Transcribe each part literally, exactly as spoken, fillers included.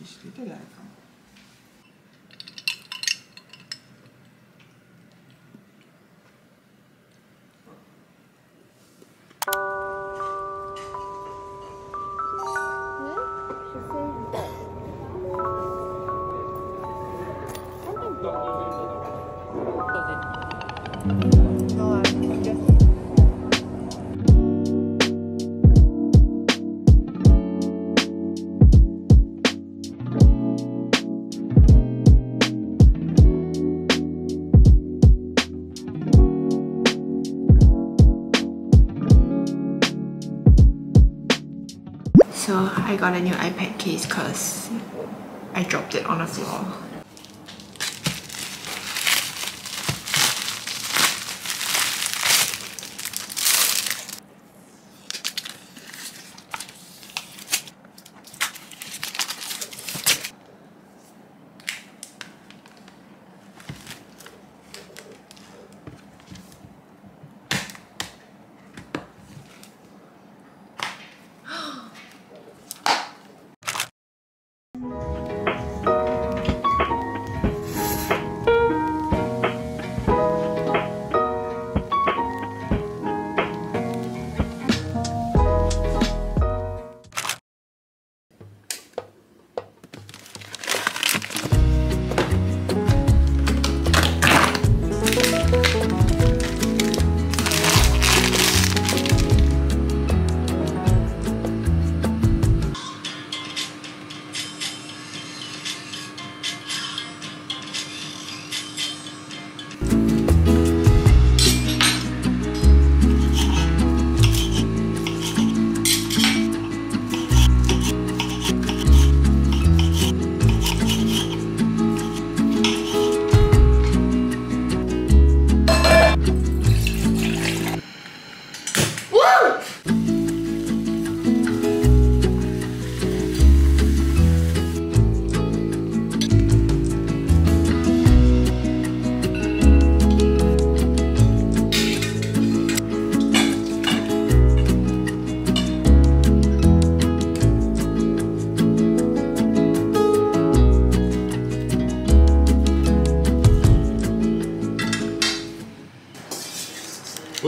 にしていただいたもの。So I got a new iPad case because I dropped it on the floor.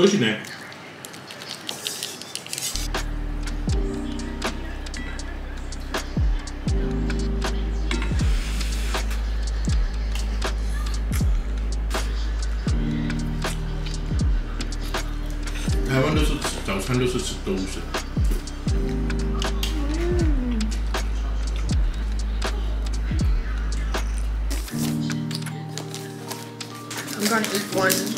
Those mm. I'm gonna eat one.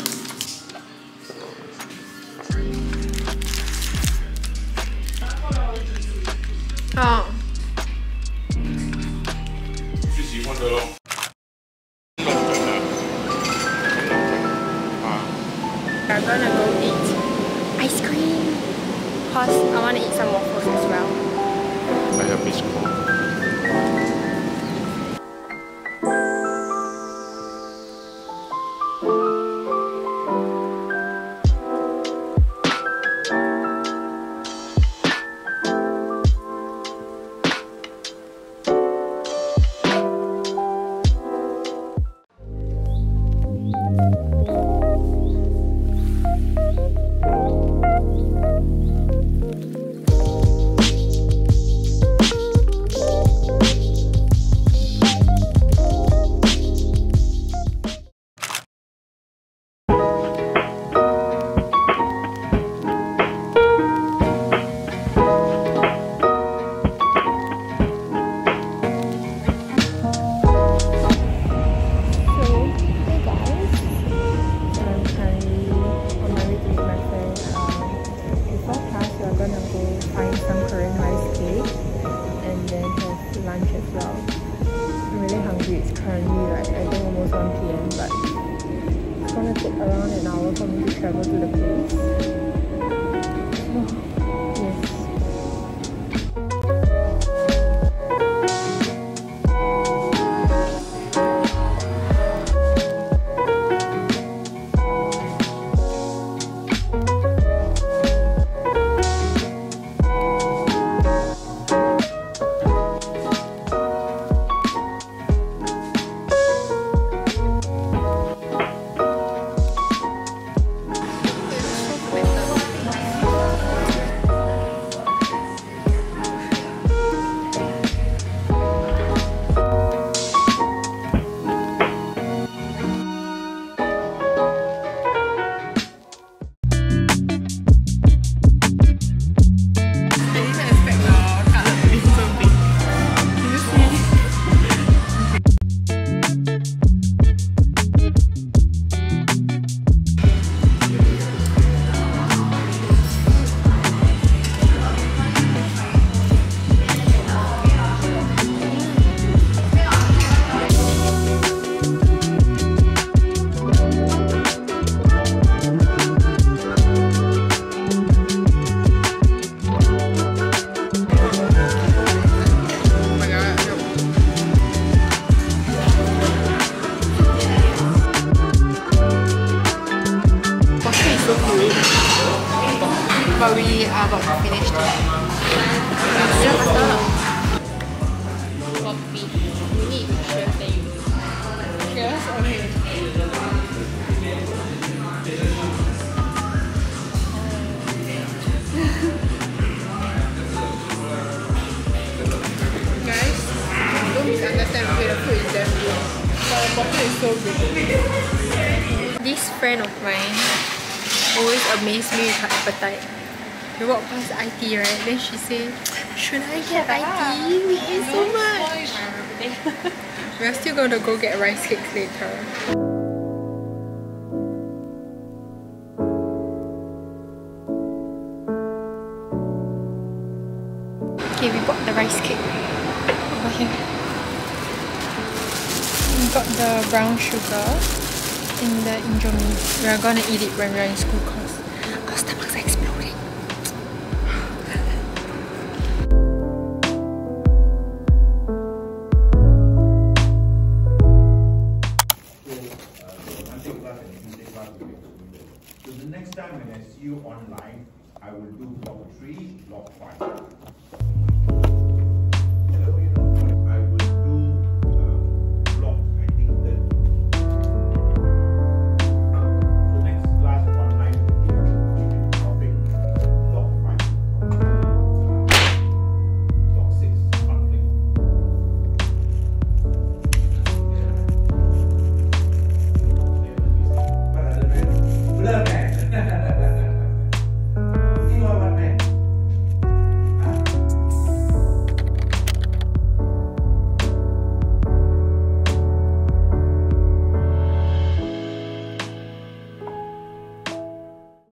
so good, but we are about to finish it. For beef, you need to share that you do. Cheers? Okay. Guys, don't misunderstand, the food is damn good. But the bottle is so good. This friend of mine always amazed me with her appetite. We walked past I T, right? Then she said, should I get I T? We ate so much! We are still going to go get rice cakes later. Okay, we bought the rice cake over here. We got the brown sugar in the Indomie. We are gonna eat it when we are in school because our stomachs are exploding. So the next time when I see you online, I will do block three, block five.